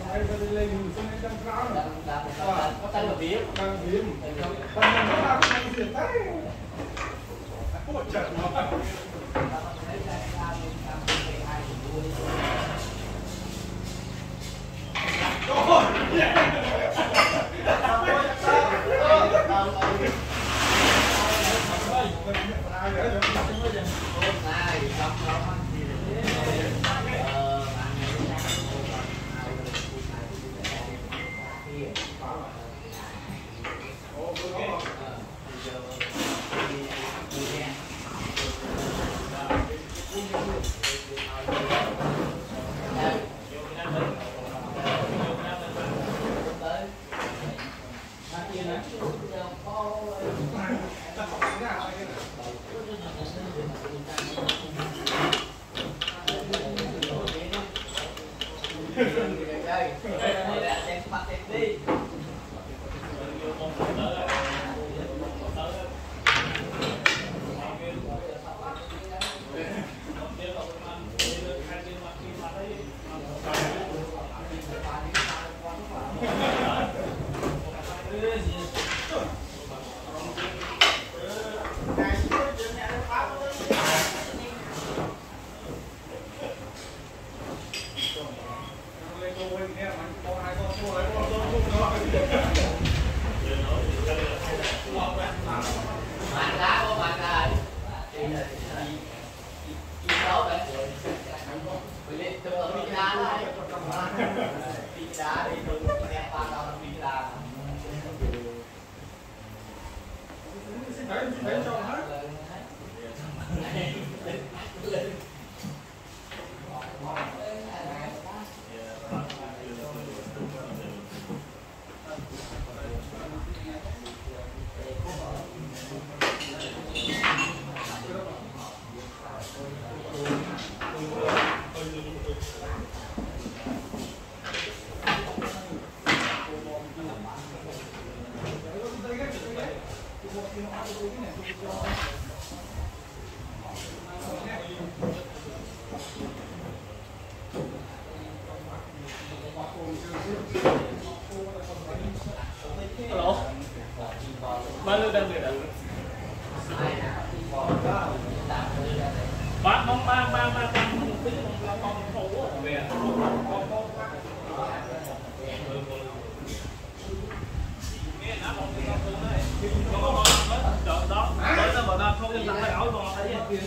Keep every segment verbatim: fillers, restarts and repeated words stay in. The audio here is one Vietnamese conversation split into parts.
Hãy subscribe cho kênh Hin SamNang để không bỏ lỡ những video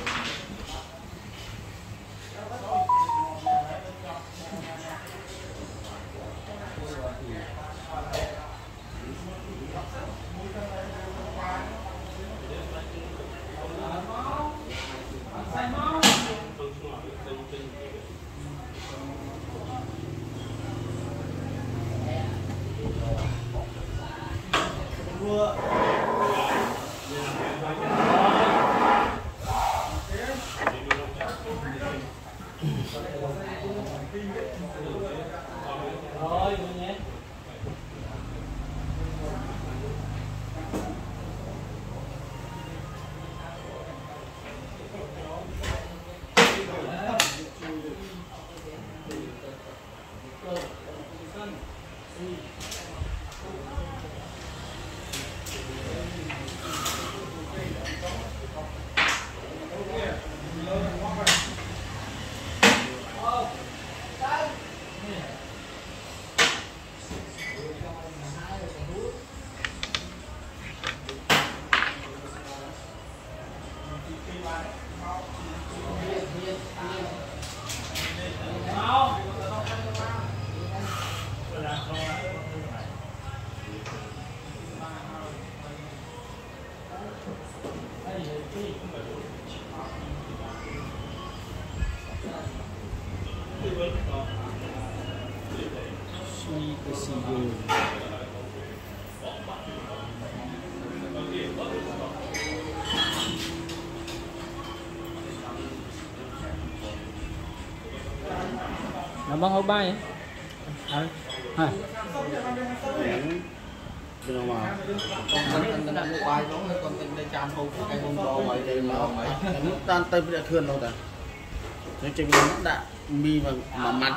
Nó hơi bay hả? Hả? Cái nào mà con đang bay nó còn đây chạm không cái hôm đó vậy đây mà nó tan tay với thường đâu ta. Nó chỉ nó đã mi và mà mặt.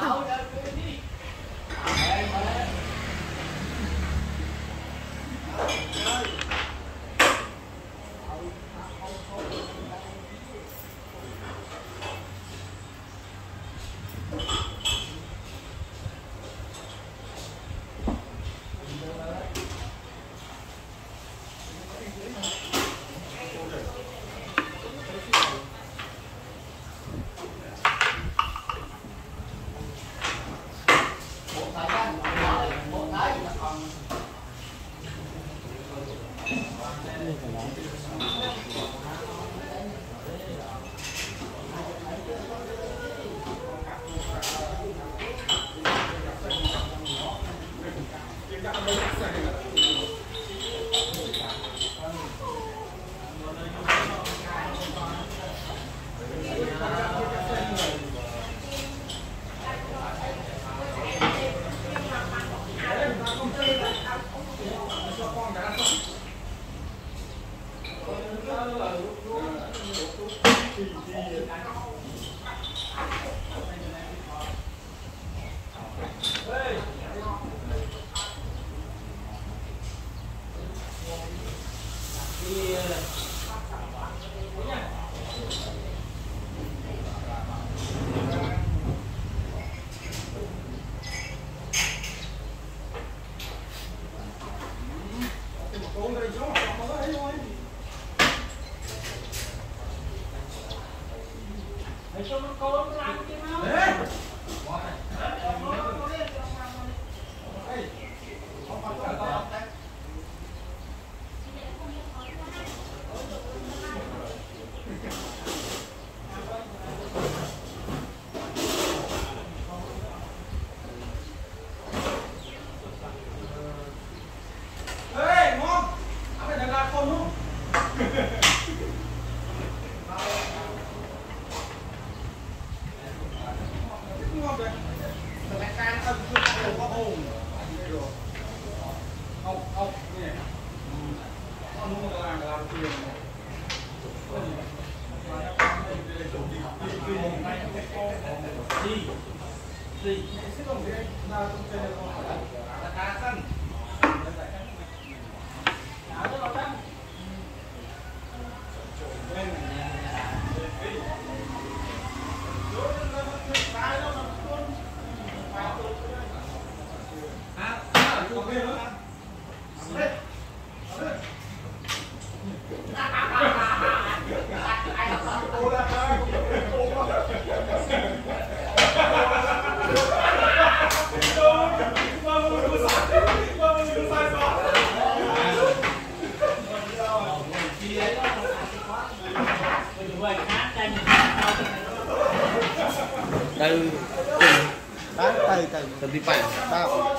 Tao đi bảng tao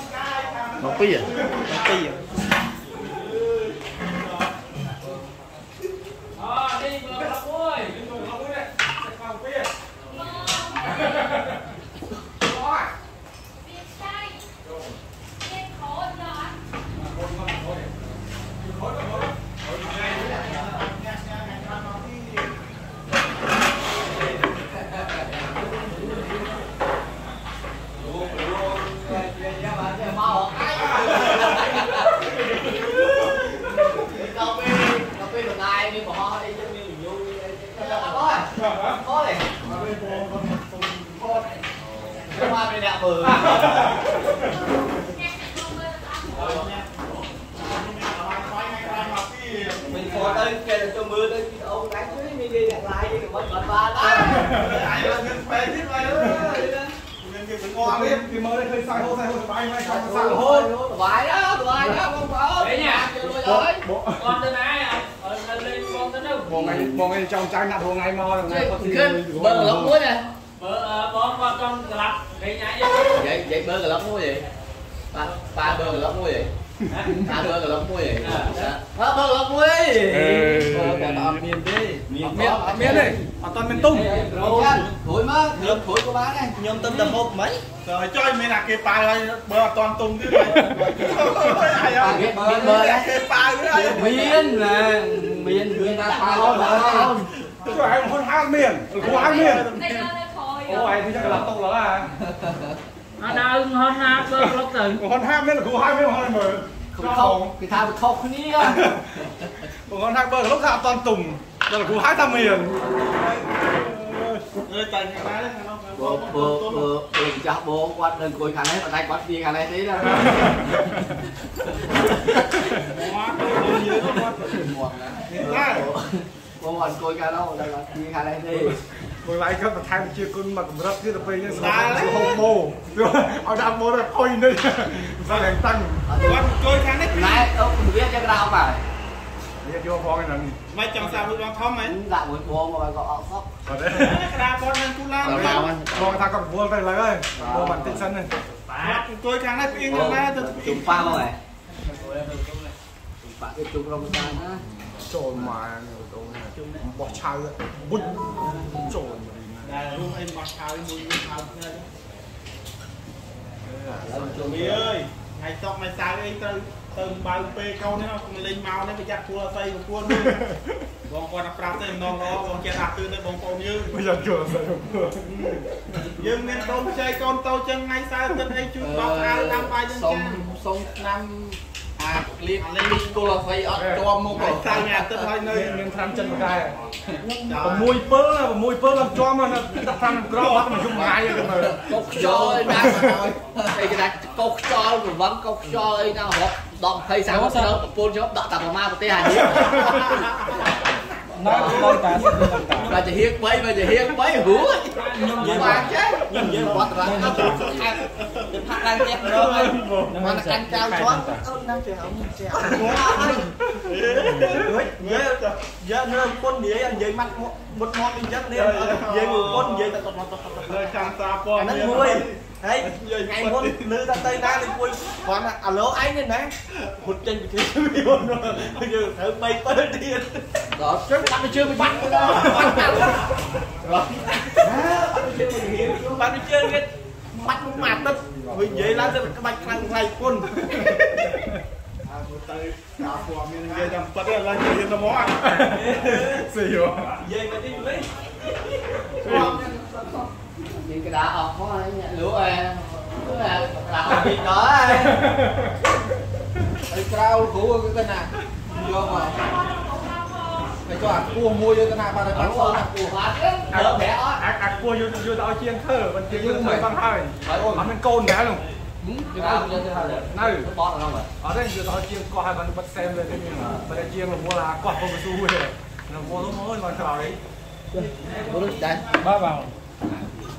nó pì à nó pì à Mình có tới kia là cho mưa tới kia ông đánh chứ mình đi đặt lại đi mất còn ba ta. Lại là mình phê thiết mày nữa. Mình kia mình ngon biết thì mới hơi sai hô sai hô tụi bay mày không sai hô. Tụi bay đó, tụi bay đó không có. Đấy nha. Con tên ai à? Lên lên con tên đâu. Một ngày một ngày trong trang đặt hồ ngày mo rồi ngày. Bơ lóc muối nè. Bơ bón qua con lật cái nhảy vậy. Vậy vậy bơ lóc muối gì? Ba ba bơ lóc muối gì? Ba bơ lóc muối gì? Ba bơ lóc muối. Bơ còn miên đi. Miên miên đi. Còn toàn miền Trung. Thổi má, thổi thổi của bá này. Nhôm tôm tầm hộp mấy? Rồi chơi mấy là cái bài này bơ toàn Trung chứ. Ai à? Bơ đấy. Cái bài đấy. Miên là miên người ta pha lon lon. Chứ ai cũng hát miền, quá miền. Ủa ai thì chắc là tông lắm à? Ở đâu hơn ha, bơ lóc từng. Hơn ha mới là cú hai mới hơn mờ. Không, cái thao thọc cái ní á. Còn ha bơ lóc hạ toàn Tùng, là cú hai ta miền. Ơi tành cái má đấy không? Bơ bơ bơ, đừng chọc bố quát đừng cùi khăn đấy, mà tay quát gì khăn đấy tí đó. Quá, đừng nhớ quá. Muộn nè. Bố còn cùi khăn đâu, đây là gì khăn đấy đi. Mười mấy cái mà thay một chiếc con mà cũng rất chứ là phê nhé. Sao không mô. Ở đám mô là khôi nơi. Sao đánh tăng. Con côi khá nét đi. Này, ông cũng biết chắc ra không phải. Biết chứ không có cái nằm. Mày chẳng sao lúc đó thơm ấy. Dạ buổi bố mà gọi ọ khóc. Ở đấy. Cái đá con lên cũng làm. Bọn thằng còn vua vậy lấy ơi. Bọn bản tích sân này. Bọn côi khá nét đi. Chúng pha không này. Chúng pha cái chúng rong ra hả. Trời mà. Bỏ chào vậy. Bút. Trời ơi. Lúc em bỏ chào em muốn chào nghe chứ. Trời mì ơi. Ngày tóc mày sao em từ từng bao phê câu nữa không? Lên mau nên phải chặt cua tay của cua nữa. Bọn con đã phát tên non đó. Bọn kia đạp tư tới bọn con như. Bây giờ chưa là sao được. Nhưng nên đôn chơi con tao chân ngay sao tên ấy chút bọc ra năm bài chân kia. Sống năm. À, liệt lên cô là phải ở cho một cái sao nhà tên hai nơi nhưng tham chân một cái à mùi pơ là mùi pơ làm cho mà nó tham cỏ bắt mà dùng ai được mà cốc cho đá rồi đây cái đặt cốc cho rồi vẫn cốc cho ấy nào hộp đòn thấy sao nó phun cho đọt tạt vào ma của tây hành nó coi cả là chỉ hiếc mấy mà chỉ hiếc mấy hú nhưng mà chứ nhưng với bọn ta nó được phát đang chép nó mà nó canh cao chót đang chèo chèo nhớ nhớ nhớ con đĩa anh dây mặt một món mình dắt lên dây một con dây ta tọt tọt tọt nơi sang xa con anh nuôi đấy ngày muốn nữ ta tây đang đi quay còn à lố anh lên đấy một chân bị thiếu luôn rồi bây giờ thử bay tới điên đó chứ bạn chưa bị bắt nữa đâu rồi chưa bị hiểu bạn chưa biết bắt mặt tất vì vậy là sẽ bị bắt căng này quân tới cả phòng mình dây đâm bật lên là dây nó mó gì vậy dây mà đi lấy những cái đá ọc có ấy nhẹ lúa à lúa là đá thịt đó ấy cái trâu cũ cái tên à vô mà cái cho ăn cua mua vô tên à bà này bán cua ăn cua ăn bé ó ăn cua vô vô tao chiên thơ mình chiên như mấy băng hai ăn mình côn bé luôn cái đó cũng như thế này này bón là không vậy ở đây vừa tao chiên coi hai bạn bắt xem lên nhưng mà bên đây chiên là mua là quạt không có xu về là mua nó mới mà vào đấy đấy ba vào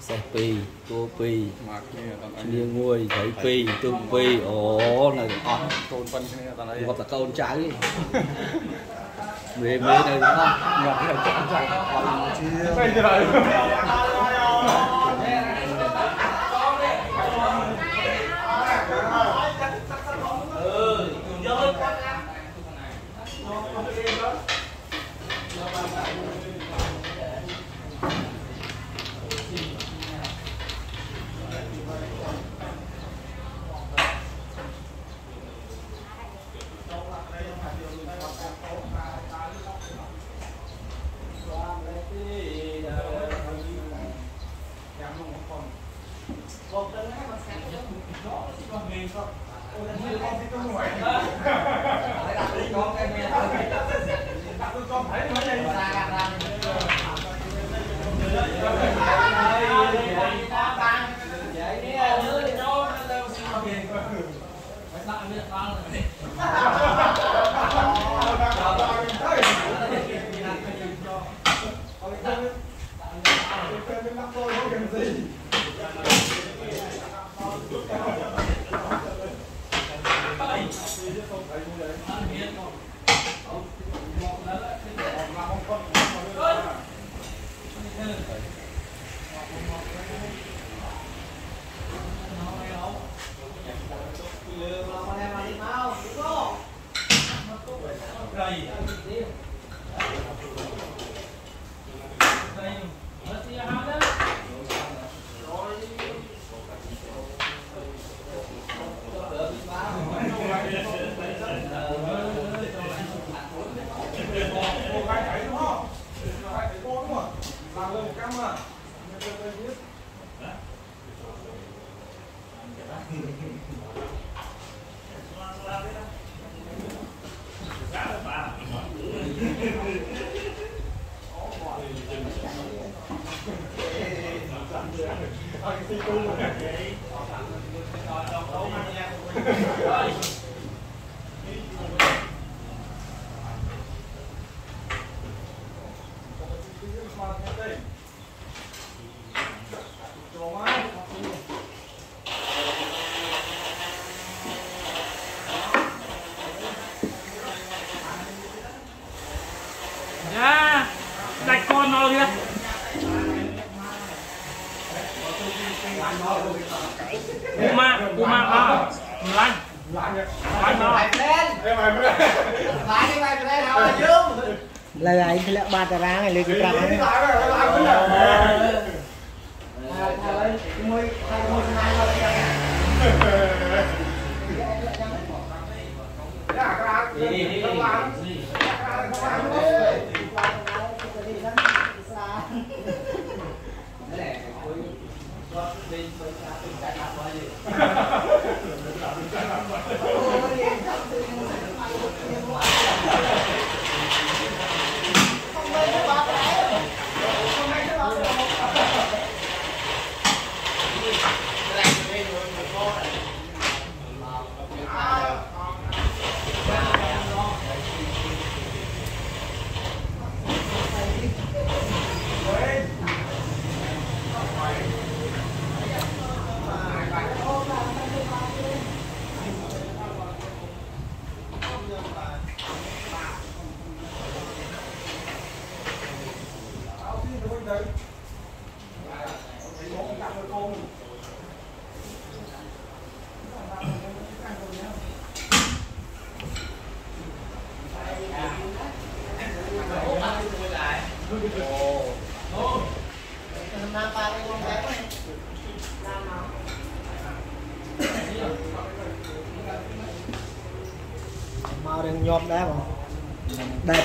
xe pi cua pi liên nguôi thấy pi tương pi ồ này con tôn phân hoặc là con trái mê mê đây đúng không nhỏ này con trái chưa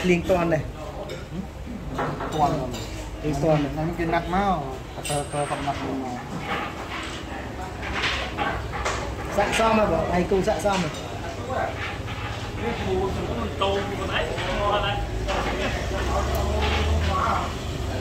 Liên toàn này toàn liên toàn này cái nắp máu cơ cơ phòng nắp dạ xong rồi anh cùng dạ xong rồi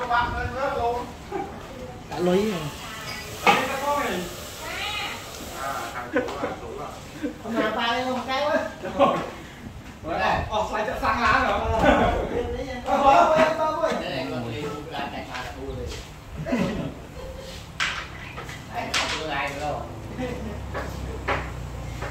Gõ đã lấy rồi. Hãy subscribe cho kênh Hin SamNang để không bỏ lỡ những video hấp dẫn.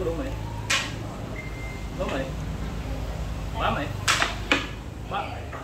có đủ mày. Đủ mày. Bám mày. Bám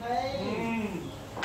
Hey. Mm. Okay.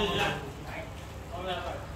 Hãy subscribe cho kênh Ghiền Mì Gõ để không bỏ lỡ những video hấp dẫn.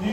Trái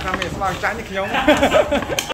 ra mình sẽ bằng trái như kiểu